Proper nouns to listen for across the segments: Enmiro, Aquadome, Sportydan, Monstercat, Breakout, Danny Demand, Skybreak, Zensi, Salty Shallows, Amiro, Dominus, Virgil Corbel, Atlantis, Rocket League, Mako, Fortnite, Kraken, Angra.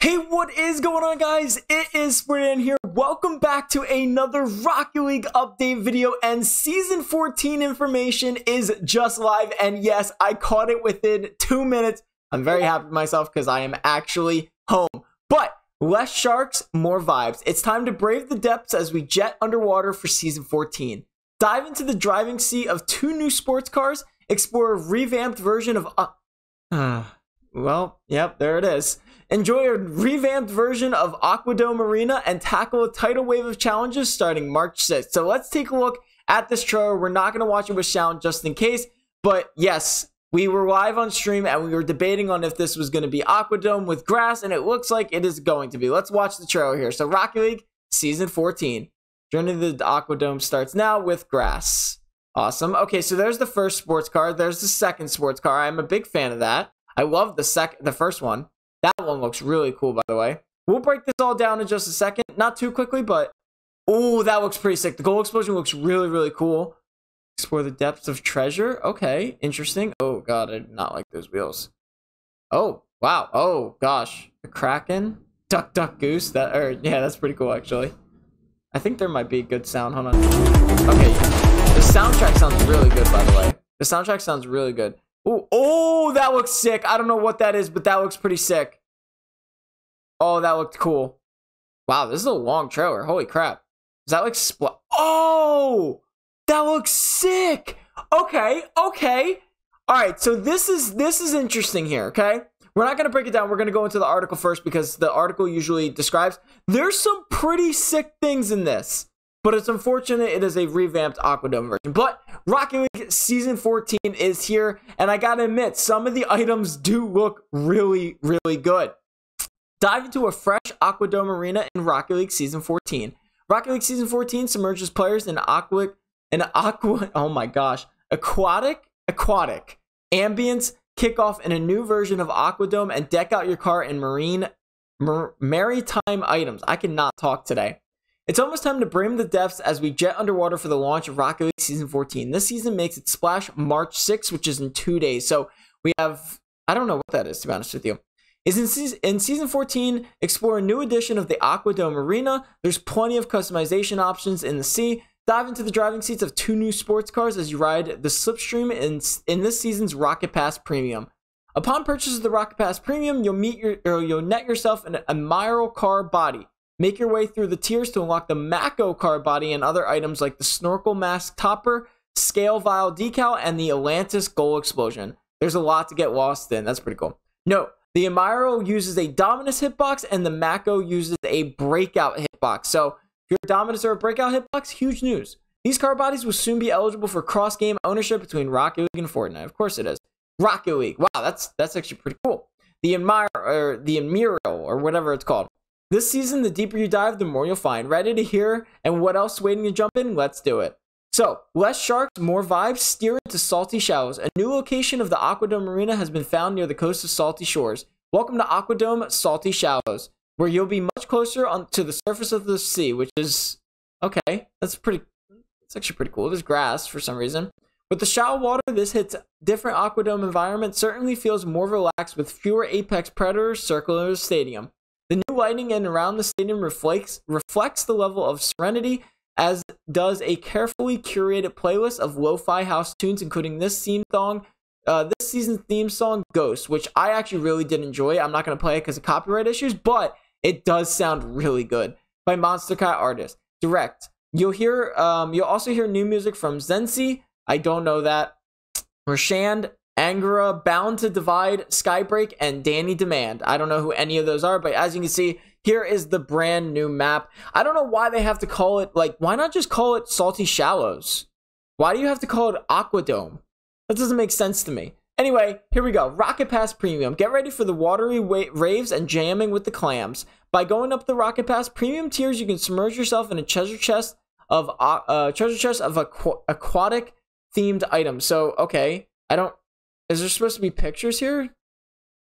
Hey, what is going on, guys? It is Sportydan here. Welcome back to another Rocket League update video, and season 14 information is just live, and yes, I caught it within 2 minutes. I'm very happy with myself because I am actually home. But less sharks, more vibes. It's time to brave the depths as we jet underwater for season 14. Dive into the driving seat of 2 new sports cars, explore a revamped version of Enjoy a revamped version of Aquadome Arena and tackle a tidal wave of challenges starting March 6th. So let's take a look at this trailer. We're not going to watch it with sound just in case. But yes, we were live on stream and we were debating on if this was going to be Aquadome with grass, and it looks like it is going to be. Let's watch the trailer here. So Rocket League Season 14. Journey to the Aquadome starts now with grass. Awesome. Okay, so there's the first sports car. There's the second sports car. I'm a big fan of that. I love the first one. That one looks really cool, by the way. We'll break this all down in just a second. Not too quickly, but... ooh, that looks pretty sick. The goal explosion looks really, really cool. Explore the depths of treasure. Okay, interesting. Oh, God, I did not like those wheels. Oh, wow. Oh, gosh. The Kraken. Duck, duck, goose. That, yeah, that's pretty cool, actually. I think there might be a good sound. Hold on. Okay. The soundtrack sounds really good, by the way. The soundtrack sounds really good. Ooh, oh, that looks sick. I don't know what that is, but that looks pretty sick. Oh, that looked cool. Wow, this is a long trailer. Holy crap. Is that like splat? Oh, that looks sick. Okay, okay. All right, so this is interesting here, okay? We're not going to break it down. We're going to go into the article first because the article usually describes. There's some pretty sick things in this, but it's unfortunate it is a revamped Aquadome version. But Rocket League Season 14 is here, and I gotta admit, some of the items do look really, really good. Dive into a fresh Aquadome arena in Rocket League Season 14. Rocket League Season 14 submerges players in aquatic ambience. Kick off in a new version of Aquadome and deck out your car in maritime items. I cannot talk today. It's almost time to brave the depths as we jet underwater for the launch of Rocket League Season 14. This season makes its splash March 6th, which is in 2 days. So we have, I don't know what that is, to be honest with you. In Season 14, explore a new edition of the Aquadome Arena. There's plenty of customization options in the sea. Dive into the driving seats of 2 new sports cars as you ride the slipstream in this season's Rocket Pass Premium. Upon purchase of the Rocket Pass Premium, you'll net yourself an Amiro car body. Make your way through the tiers to unlock the Mako car body and other items like the snorkel mask topper, scale vial decal, and the Atlantis goal explosion. There's a lot to get lost in. That's pretty cool. Note, the Amiro uses a Dominus hitbox and the Mako uses a Breakout hitbox. So if you're a Dominus or a Breakout hitbox, huge news. These car bodies will soon be eligible for cross-game ownership between Rocket League and Fortnite. Of course it is. Rocket League. Wow, that's actually pretty cool. The Amiro, or whatever it's called. This season, the deeper you dive, the more you'll find. Ready to hear? And what else waiting to jump in? Let's do it. So, less sharks, more vibes. Steer into Salty Shallows. A new location of the Aquadome Arena has been found near the coast of Salty Shores. Welcome to Aquadome Salty Shallows, where you'll be much closer to the surface of the sea, which is... okay, that's actually pretty cool. There's grass for some reason. With the shallow water, this hits different Aquadome environment. Certainly feels more relaxed with fewer apex predators circling the stadium. The new lighting in and around the stadium reflects the level of serenity, as does a carefully curated playlist of lo-fi house tunes, including this season's theme song, Ghost, which I actually really did enjoy. I'm not going to play it because of copyright issues, but it does sound really good. By Monstercat artist. Direct. You'll also hear new music from Zensi. I don't know that. Rashand. Angra, Bound to Divide, Skybreak, and Danny Demand. I don't know who any of those are, but as you can see, here is the brand new map. I don't know why they have to call it, like, why not just call it Salty Shallows? Why do you have to call it Aquadome? That doesn't make sense to me. Anyway, here we go. Rocket Pass Premium. Get ready for the watery raves and jamming with the clams. By going up the Rocket Pass Premium tiers, you can submerge yourself in a treasure chest of aquatic themed items. So, okay, I don't... is there supposed to be pictures here?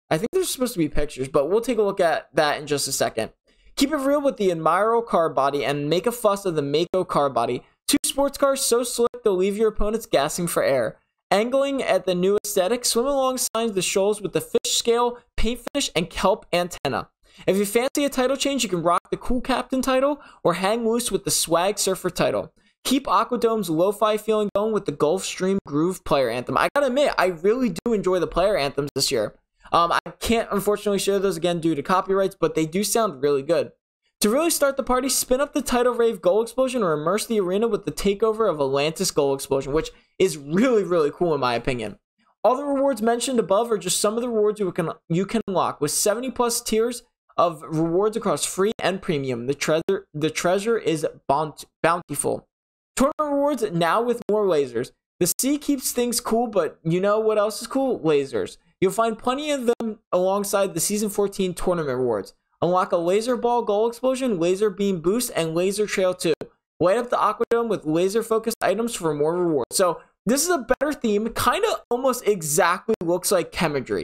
I think there's supposed to be pictures, but we'll take a look at that in just a second. Keep it real with the Enmiro car body and make a fuss of the Mako car body. 2 sports cars so slick they'll leave your opponents gasping for air. Angling at the new aesthetic, swim alongside the shoals with the fish scale, paint finish, and kelp antenna. If you fancy a title change, you can rock the Cool Captain title or hang loose with the Swag Surfer title. Keep Aquadome's lo-fi feeling going with the Gulfstream Groove Player Anthem. I gotta admit, I really do enjoy the player anthems this year. I can't unfortunately share those again due to copyrights, but they do sound really good. To really start the party, spin up the title rave Goal Explosion or immerse the arena with the takeover of Atlantis Goal Explosion, which is really, really cool in my opinion. All the rewards mentioned above are just some of the rewards you can unlock, with 70 plus tiers of rewards across free and premium. The treasure is bountiful. Tournament rewards now with more lasers. The sea keeps things cool, but you know what else is cool? Lasers. You'll find plenty of them alongside the Season 14 Tournament rewards. Unlock a Laser Ball Goal Explosion, Laser Beam Boost, and Laser Trail 2. Light up the Aquadome with laser-focused items for more rewards. So, this is a better theme. Kind of almost exactly looks like Chemistry.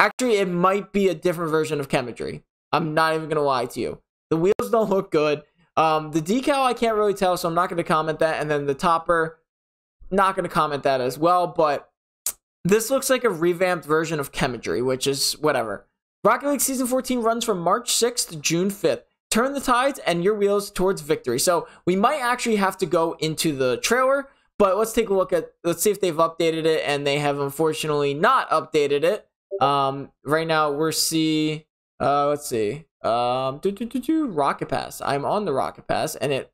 Actually, it might be a different version of Chemistry. I'm not even going to lie to you. The wheels don't look good. The decal, I can't really tell, so I'm not going to comment that. And then the topper, not going to comment that as well, but this looks like a revamped version of Chemistry, which is whatever. Rocket League Season 14 runs from March 6th to June 5th. Turn the tides and your wheels towards victory. So we might actually have to go into the trailer, but let's take a look at, let's see if they've updated it, and they have unfortunately not updated it. Right now we're see, let's see, Rocket Pass. I'm on the Rocket Pass, and it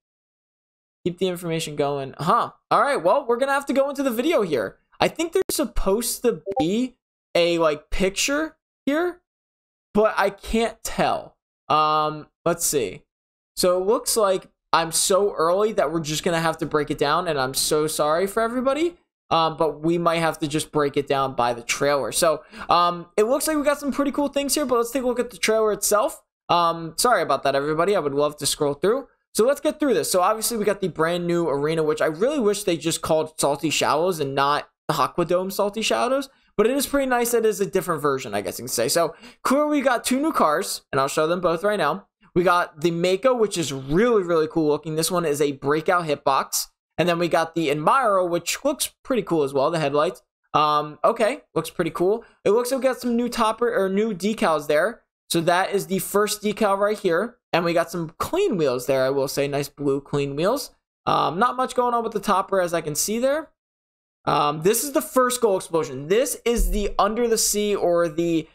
keep the information going. All right, well, we're gonna have to go into the video here. I think there's supposed to be a like picture here, but I can't tell. Let's see. So it looks like I'm so early that we're just gonna have to break it down, and I'm so sorry for everybody. But we might have to just break it down by the trailer. So it looks like we got some pretty cool things here, but let's take a look at the trailer itself. Sorry about that, everybody. I would love to scroll through. So let's get through this. So obviously we got the brand new arena, which I really wish they just called Salty Shallows and not Aquadome Salty Shallows, but it is pretty nice that it is a different version, I guess you can say. So clearly we got two new cars, and I'll show them both right now. We got the Mako, which is really, really cool looking. This one is a breakout hitbox. And then we got the Enmiro, which looks pretty cool as well, the headlights. Okay, looks pretty cool. It looks like we got some new topper or new decals there. So that is the first decal right here. And we got some clean wheels there, I will say. Nice blue clean wheels. Not much going on with the topper as I can see there. This is the first Goal Explosion. This is the Under the Sea or the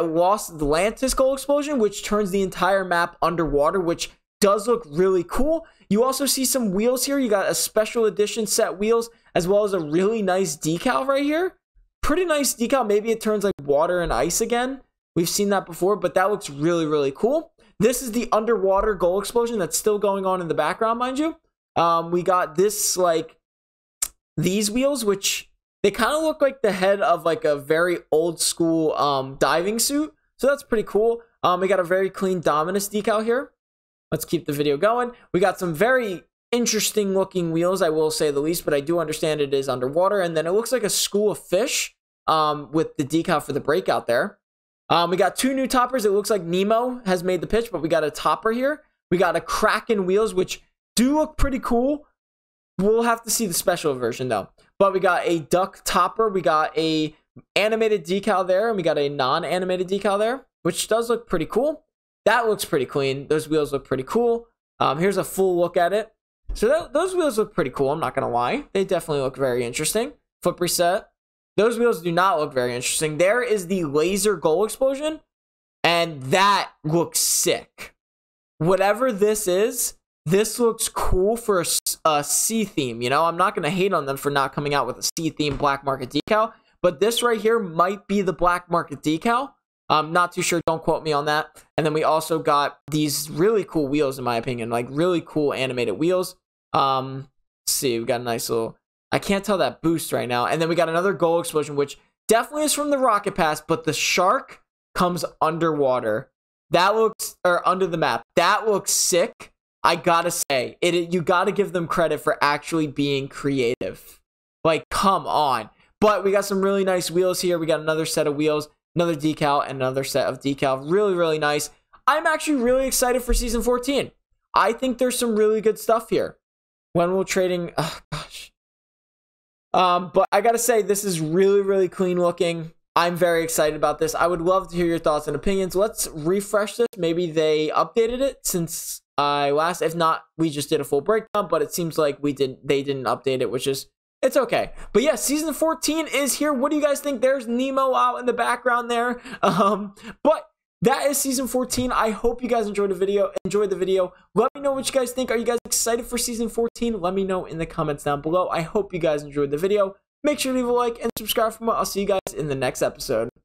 Lost Atlantis Goal Explosion, which turns the entire map underwater, which does look really cool. You also see some wheels here. You got a special edition set wheels as well as a really nice decal right here. Pretty nice decal. Maybe it turns like water and ice again. We've seen that before, but that looks really, really cool. This is the underwater Goal Explosion that's still going on in the background, mind you. We got this like these wheels, which they kind of look like the head of like a very old school diving suit. So that's pretty cool. We got a very clean Dominus decal here. Let's keep the video going. We got some very interesting looking wheels, I will say the least, but I do understand it is underwater. And then it looks like a school of fish with the decal for the breakout there. We got two new toppers. It looks like Nemo has made the pitch, but we got a topper here. We got a Kraken wheels, which do look pretty cool. We'll have to see the special version though. But we got a duck topper. We got a animated decal there, and we got a non-animated decal there, which does look pretty cool. That looks pretty clean. Those wheels look pretty cool. Here's a full look at it. So those wheels look pretty cool. I'm not gonna lie. They definitely look very interesting. Flip reset. Those wheels do not look very interesting. There is the laser Goal Explosion, and that looks sick. Whatever this is, this looks cool for a sea theme. You know, I'm not going to hate on them for not coming out with a sea theme black market decal, but this right here might be the black market decal. I'm not too sure. Don't quote me on that. And then we also got these really cool wheels, in my opinion, like really cool animated wheels. Let's see, we got a nice little... I can't tell that boost right now. And then we got another Goal Explosion, which definitely is from the Rocket Pass, but the shark comes underwater. That looks, or under the map. That looks sick. I gotta say, you gotta give them credit for actually being creative. Like, come on. But we got some really nice wheels here. We got another set of wheels, another decal, and another set of decal. Really, really nice. I'm actually really excited for Season 14. I think there's some really good stuff here. When will trading... But I gotta say, this is really, really clean looking. I'm very excited about this. I would love to hear your thoughts and opinions. Let's refresh this. Maybe they updated it since I last. If not, we just did a full breakdown, but it seems like they didn't update it, which is, it's okay. But yeah, season 14 is here. What do you guys think? There's Nemo out in the background there. But that is season 14. I hope you guys enjoyed the video. Let me know what you guys think. Are you guys excited for season 14? Let me know in the comments down below. I hope you guys enjoyed the video. Make sure to leave a like and subscribe for more. I'll see you guys in the next episode.